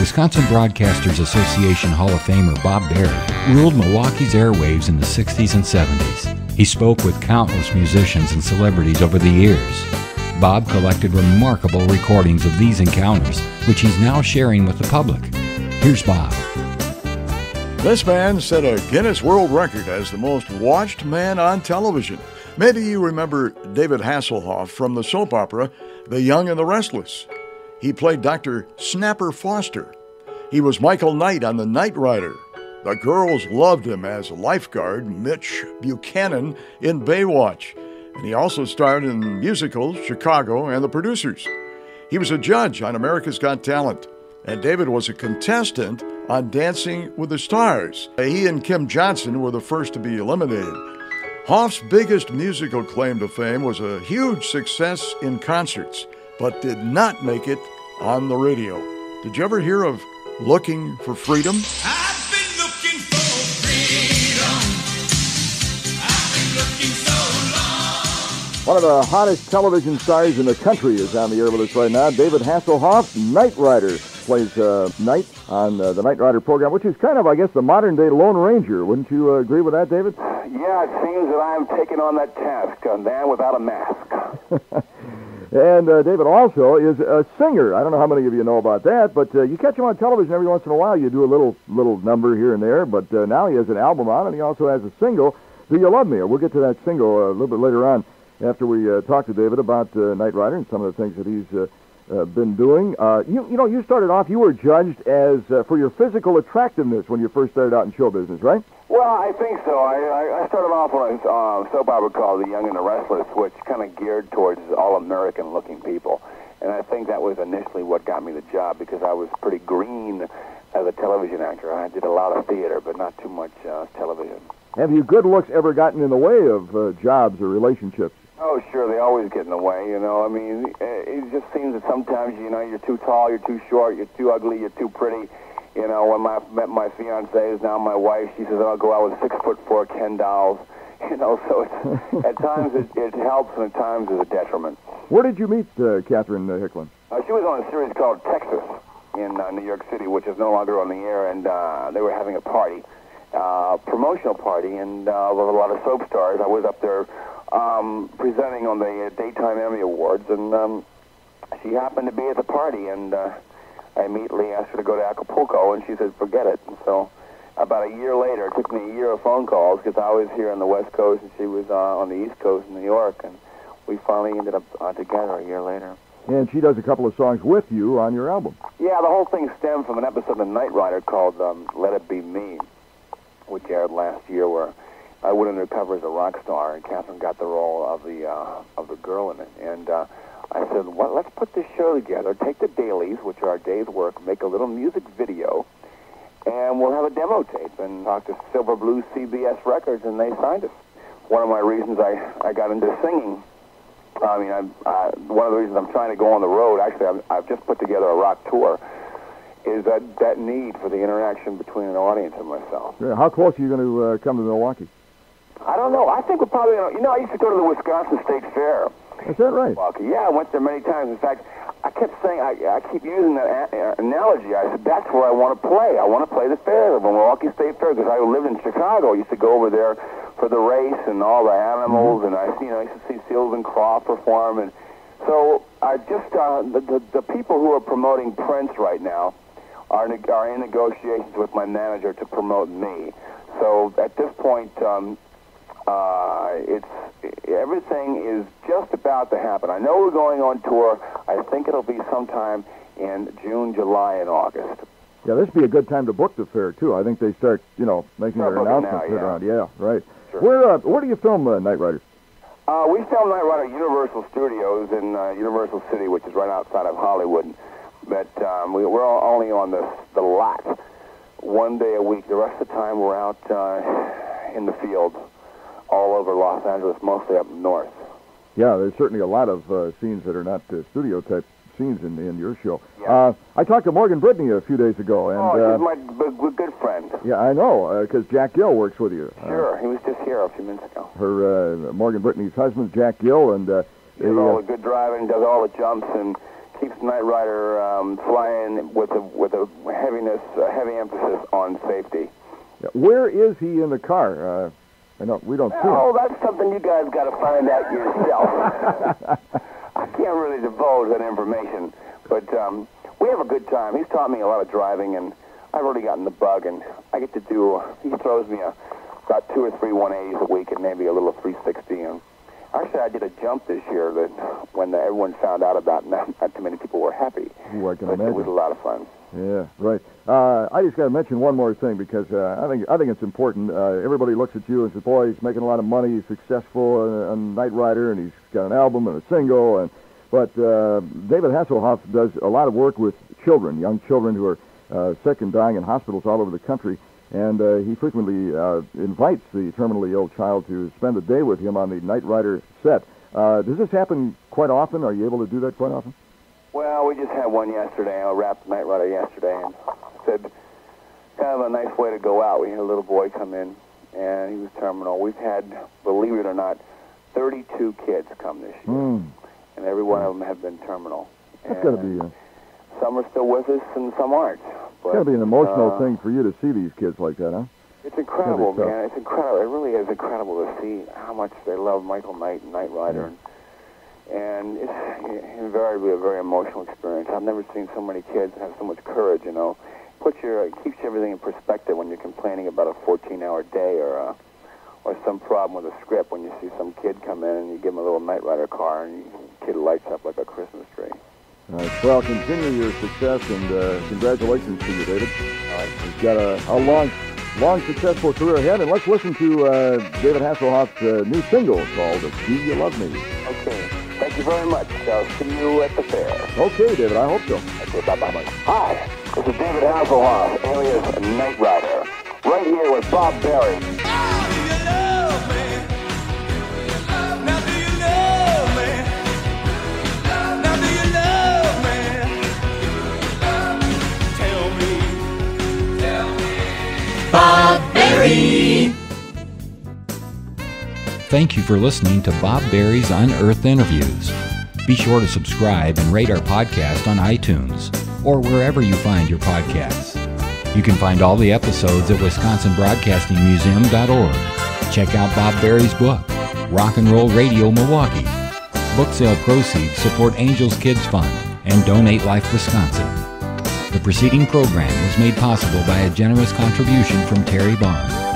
Wisconsin Broadcasters Association Hall of Famer Bob Barry ruled Milwaukee's airwaves in the 60s and 70s. He spoke with countless musicians and celebrities over the years. Bob collected remarkable recordings of these encounters, which he's now sharing with the public. Here's Bob. This man set a Guinness World Record as the most watched man on television. Maybe you remember David Hasselhoff from the soap opera The Young and the Restless. He played Dr. Snapper Foster. He was Michael Knight on the Knight Rider. The girls loved him as lifeguard Mitch Buchannon in Baywatch. And he also starred in musicals Chicago and The Producers. He was a judge on America's Got Talent. And David was a contestant on Dancing with the Stars. He and Kym Johnson were the first to be eliminated. Hoff's biggest musical claim to fame was a huge success in concerts, but did not make it on the radio. Did you ever hear of Looking for Freedom? I've been looking for freedom. I've been looking so long. One of the hottest television stars in the country is on the air with us right now. David Hasselhoff, Knight Rider, plays Knight on the Knight Rider program, which is kind of, I guess, the modern-day Lone Ranger. Wouldn't you agree with that, David? Yeah, it seems that I am taking on that task, a man without a mask. And David also is a singer. I don't know how many of you know about that, but you catch him on television every once in a while. You do a little number here and there, but now he has an album out, and he also has a single, Do You Love Me? Or we'll get to that single a little bit later on after we talk to David about Knight Rider and some of the things that he's been doing. You know, you started off, you were judged as for your physical attractiveness when you first started out in show business, right? Well, I think so. I started off on a soap opera called The Young and the Restless, which kind of geared towards all-American-looking people. And I think that was initially what got me the job, because I was pretty green as a television actor. I did a lot of theater, but not too much television. Have your good looks ever gotten in the way of jobs or relationships? Oh, sure, they always get in the way, you know. I mean, it just seems that sometimes, you know, you're too tall, you're too short, you're too ugly, you're too pretty. You know, when I met my fiancée, who's now my wife, she says, I'll go out with 6'4" Ken dolls. You know, so it's, at times it helps and at times it's a detriment. Where did you meet Catherine Hicklin? She was on a series called Texas in New York City, which is no longer on the air, and they were having a party, promotional party, and with a lot of soap stars. I was up there presenting on the Daytime Emmy Awards, and she happened to be at the party, and I immediately asked her to go to Acapulco, and she said, forget it. And so about a year later, it took me a year of phone calls, because I was here on the West Coast, and she was on the East Coast in New York, and we finally ended up together a year later. And she does a couple of songs with you on your album. Yeah, the whole thing stemmed from an episode of Knight Rider called Let It Be Mean, which aired last year, where I went undercover as a rock star, and Catherine got the role of the girl in it. And I said, well, let's put this show together, take the dailies, which are our day's work, make a little music video, and we'll have a demo tape. And talked to Silver Blue CBS Records, and they signed us. One of my reasons I got into singing, I mean, one of the reasons I'm trying to go on the road, actually, I've just put together a rock tour, is that need for the interaction between an audience and myself. Yeah, how close are you going to come to Milwaukee? I don't know. I think we're probably, you know, I used to go to the Wisconsin State Fair. Is that right? Yeah, I went there many times. In fact, I kept saying, I keep using that analogy. I said, that's where I want to play. I want to play the fair, the Milwaukee State Fair, because I lived in Chicago. I used to go over there for the race and all the animals, and I used to see Seals and Craw perform. And so I just, the people who are promoting Prince right now are in negotiations with my manager to promote me. So at this point, everything is just about to happen. I know we're going on tour. I think it'll be sometime in June, July, and August. Yeah, this would be a good time to book the fair, too. I think they start, you know, making their announcements around. Yeah, right. Sure. Where do you film Knight Rider? We film Knight Rider at Universal Studios in Universal City, which is right outside of Hollywood. But we're only on the lot one day a week. The rest of the time we're out in the field, all over Los Angeles, mostly up north. Yeah, there's certainly a lot of scenes that are not studio-type scenes in your show. Yeah. I talked to Morgan Brittany a few days ago. And, she's my good friend. Yeah, I know, because Jack Gill works with you. Sure, he was just here a few minutes ago. Morgan Brittany's husband, Jack Gill. He does all the good driving, does all the jumps, and keeps Knight Rider flying with a heavy emphasis on safety. Where is he in the car? We don't see him. Oh, that's something you guys got to find out yourself. I can't really divulge that information, but we have a good time. He's taught me a lot of driving, and I've already gotten the bug, and I get to do, he throws me about 2 or 3 180s a week and maybe a little 360. And actually, I did a jump this year that when everyone found out about, not too many people were happy. Ooh, I can imagine. It was a lot of fun. Yeah, right. I just got to mention one more thing because I think it's important. Everybody looks at you and says, boy, he's making a lot of money, he's successful, and Knight Rider, and he's got an album and a single. But David Hasselhoff does a lot of work with children, young children who are sick and dying in hospitals all over the country. And he frequently invites the terminally ill child to spend a day with him on the Knight Rider set. Does this happen quite often? Are you able to do that quite often? Well, we just had one yesterday. I wrapped Knight Rider yesterday and said, kind of a nice way to go out. We had a little boy come in, and he was terminal. We've had, believe it or not, 32 kids come this year, and every one of them have been terminal. That's got to be... Some are still with us, and some aren't. It's got to be an emotional thing for you to see these kids like that, huh? It's incredible, man. It's incredible. It really is incredible to see how much they love Michael Knight and Knight Rider. Yeah. And it's invariably a very emotional experience. I've never seen so many kids have so much courage, you know. It keeps everything in perspective when you're complaining about a 14-hour day or some problem with a script. When you see some kid come in and you give him a little Knight Rider car and the kid lights up like a Christmas tree. All right. Well, continue your success, and congratulations to you, David. All right. You've got a long, successful career ahead, and let's listen to David Hasselhoff's new single called Do You Love Me? Okay. Thank you very much. I'll see you at the fair. Okay, David. I hope so. Okay, bye-bye. Hi, this is David Hasselhoff, alias Knight Rider, right here with Bob Barry. Bob Barry. Thank you for listening to Bob Barry's Unearthed Interviews. Be sure to subscribe and rate our podcast on iTunes or wherever you find your podcasts. You can find all the episodes at wisconsinbroadcastingmuseum.org. Check out Bob Barry's book, Rock and Roll Radio Milwaukee. Book sale proceeds support Angels Kids Fund and Donate Life Wisconsin. The preceding program was made possible by a generous contribution from Terry Bond.